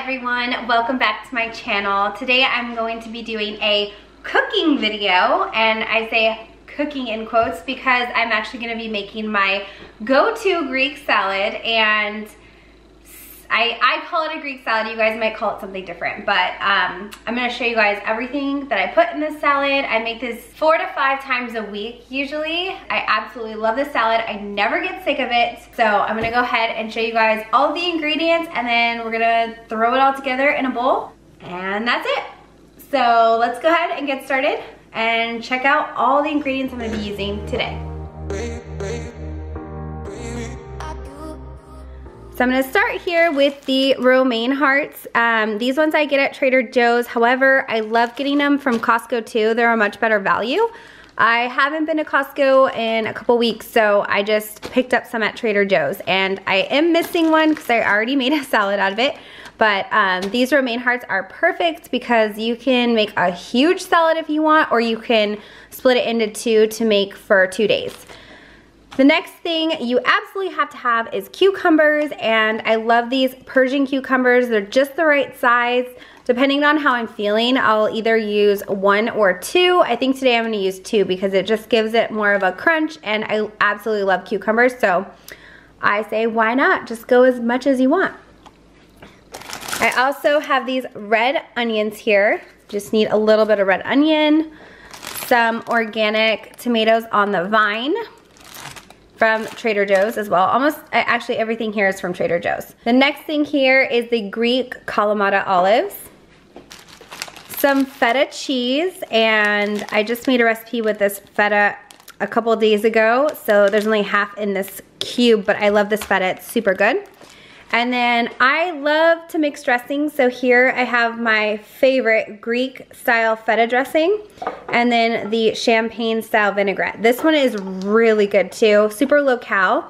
everyone, welcome back to my channel. Today I'm going to be doing a cooking video, and I say cooking in quotes because I'm actually going to be making my go-to Greek salad, and I call it a Greek salad. You guys might call it something different, but I'm going to show you guys everything that I put in this salad. I make this 4 to 5 times a week usually. I absolutely love this salad. I never get sick of it. So I'm going to go ahead and show you guys all the ingredients, and then we're going to throw it all together in a bowl, and that's it. So let's go ahead and get started and check out all the ingredients I'm going to be using today. So I'm going to start here with the romaine hearts. These ones I get at Trader Joe's. However, I love getting them from Costco too. They're a much better value. I haven't been to Costco in a couple weeks, so I just picked up some at Trader Joe's. And I am missing one because I already made a salad out of it. But these romaine hearts are perfect because you can make a huge salad if you want, or you can split it into two to make for 2 days. The next thing you absolutely have to have is cucumbers, and I love these Persian cucumbers. They're just the right size. Depending on how I'm feeling, I'll either use one or two. I think today I'm going to use two because it just gives it more of a crunch, and I absolutely love cucumbers, so I say why not? Just go as much as you want. I also have these red onions here. Just need a little bit of red onion, some organic tomatoes on the vine from Trader Joe's as well. Actually everything here is from Trader Joe's. The next thing here is the Greek Kalamata olives, some feta cheese, and I just made a recipe with this feta a couple days ago, so there's only half in this cube, but I love this feta, it's super good. And then I love to mix dressings, so here I have my favorite Greek style feta dressing, and then the champagne style vinaigrette. This one is really good too, super low cal,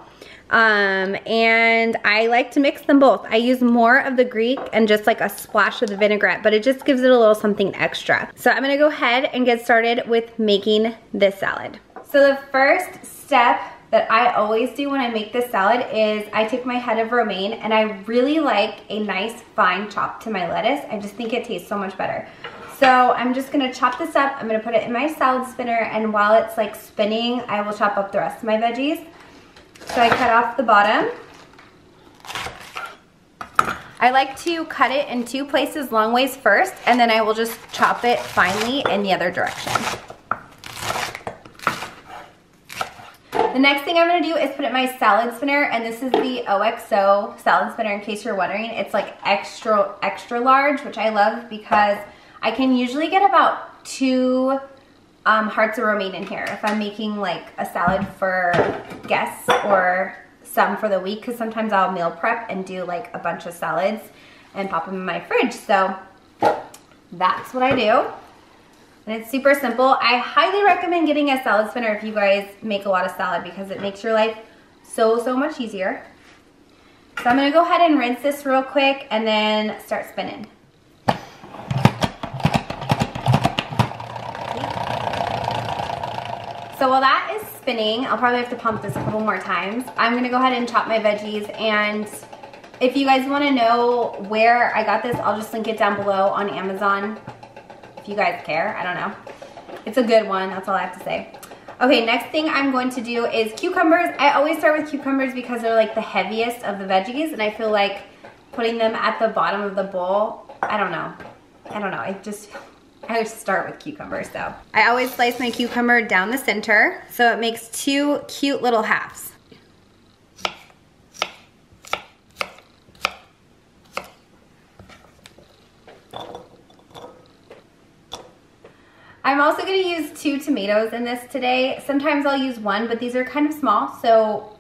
and I like to mix them both. I use more of the Greek and just like a splash of the vinaigrette, but it just gives it a little something extra. So I'm gonna go ahead and get started with making this salad. So the first step that I always do when I make this salad is I take my head of romaine, and I really like a nice fine chop to my lettuce. I just think it tastes so much better. So I'm just gonna chop this up. I'm gonna put it in my salad spinner, and while it's like spinning, I will chop up the rest of my veggies. So I cut off the bottom. I like to cut it in two places, long ways first, and then I will just chop it finely in the other direction. The next thing I'm going to do is put it in my salad spinner, and this is the OXO salad spinner in case you're wondering. It's like extra large, which I love because I can usually get about two hearts of romaine in here if I'm making like a salad for guests or some for the week, because sometimes I'll meal prep and do like a bunch of salads and pop them in my fridge. So that's what I do. And it's super simple. I highly recommend getting a salad spinner if you guys make a lot of salad because it makes your life so much easier. So I'm gonna go ahead and rinse this real quick and then start spinning. So while that is spinning, I'll probably have to pump this a couple more times. I'm gonna go ahead and chop my veggies, and if you guys wanna know where I got this, I'll just link it down below on Amazon. You guys care? I don't know. It's a good one. That's all I have to say. Okay, next thing I'm going to do is cucumbers. I always start with cucumbers because they're like the heaviest of the veggies, and I feel like putting them at the bottom of the bowl, I don't know. I always start with cucumbers though. I always slice my cucumber down the center so it makes two cute little halves. I'm also going to use two tomatoes in this today. Sometimes I'll use one, but these are kind of small, so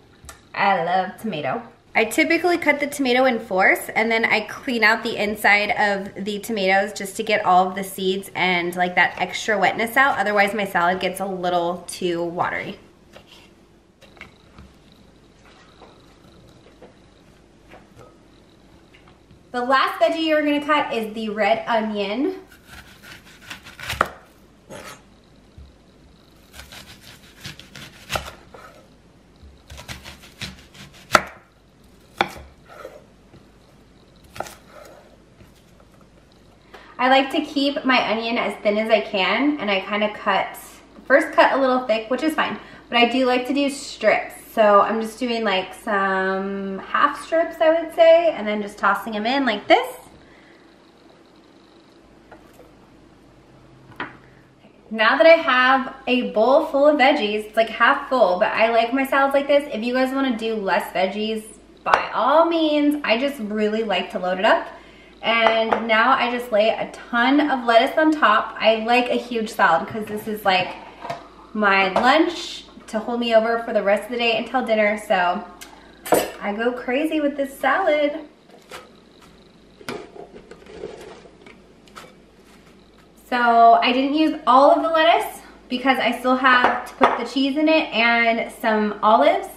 I love tomato. I typically cut the tomato in fourths, and then I clean out the inside of the tomatoes just to get all of the seeds and like that extra wetness out. Otherwise, my salad gets a little too watery. The last veggie you're going to cut is the red onion. I like to keep my onion as thin as I can, and I kind of cut, first cut a little thick, which is fine, but I do like to do strips. So I'm just doing like some half strips, I would say, and then just tossing them in like this. Now that I have a bowl full of veggies, it's like half full, but I like my salads like this. If you guys want to do less veggies, by all means, I just really like to load it up. And now I just lay a ton of lettuce on top. I like a huge salad because this is like my lunch to hold me over for the rest of the day until dinner. So I go crazy with this salad. So I didn't use all of the lettuce because I still have to put the cheese in it and some olives.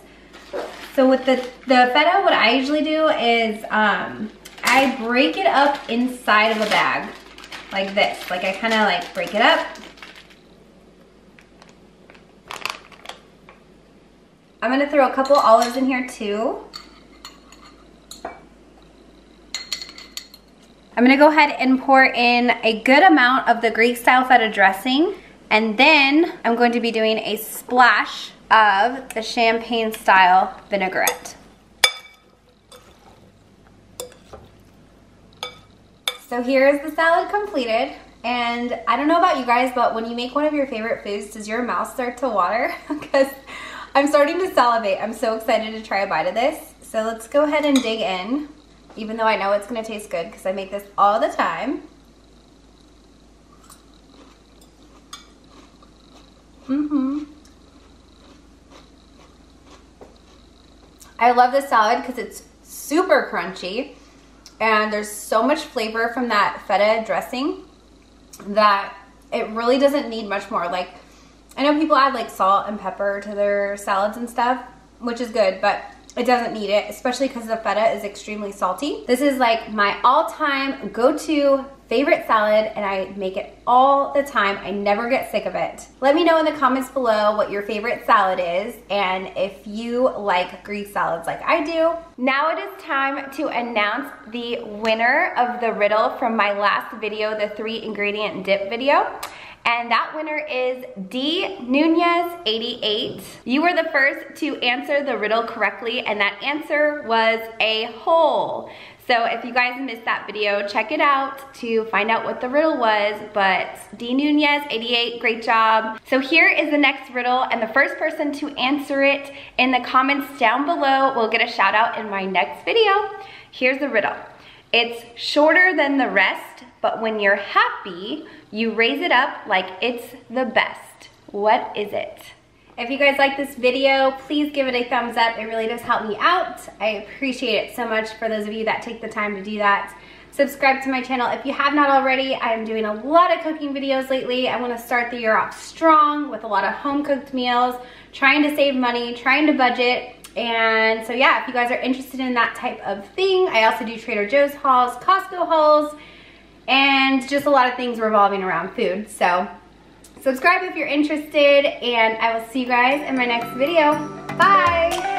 So with the feta, what I usually do is I break it up inside of a bag like this. Like I kind of like break it up. I'm going to throw a couple olives in here too. I'm gonna go ahead and pour in a good amount of the Greek style feta dressing, and then I'm going to be doing a splash of the champagne style vinaigrette. So here is the salad completed, and I don't know about you guys, but when you make one of your favorite foods, does your mouth start to water? Because I'm starting to salivate. I'm so excited to try a bite of this. So let's go ahead and dig in. Even though I know it's gonna taste good because I make this all the time. I love this salad because it's super crunchy and there's so much flavor from that feta dressing that it really doesn't need much more. Like, I know people add like salt and pepper to their salads and stuff, which is good, but it doesn't need it, especially because the feta is extremely salty. This is like my all-time go-to favorite salad, and I make it all the time. I never get sick of it. Let me know in the comments below what your favorite salad is and if you like Greek salads like I do. Now it is time to announce the winner of the riddle from my last video, the 3-ingredient dip video. And that winner is D. Nunez88. You were the first to answer the riddle correctly, and that answer was a hole. So if you guys missed that video, check it out to find out what the riddle was. But D. Nunez88, great job. So here is the next riddle, and the first person to answer it in the comments down below will get a shout out in my next video. Here's the riddle. It's shorter than the rest, but when you're happy, you raise it up like it's the best. What is it? If you guys like this video, please give it a thumbs up. It really does help me out. I appreciate it so much for those of you that take the time to do that. Subscribe to my channel if you have not already. I am doing a lot of cooking videos lately. I want to start the year off strong with a lot of home-cooked meals, trying to save money, trying to budget. And so yeah, if you guys are interested in that type of thing, I also do Trader Joe's hauls, Costco hauls, and just a lot of things revolving around food. So subscribe if you're interested, and I will see you guys in my next video. Bye!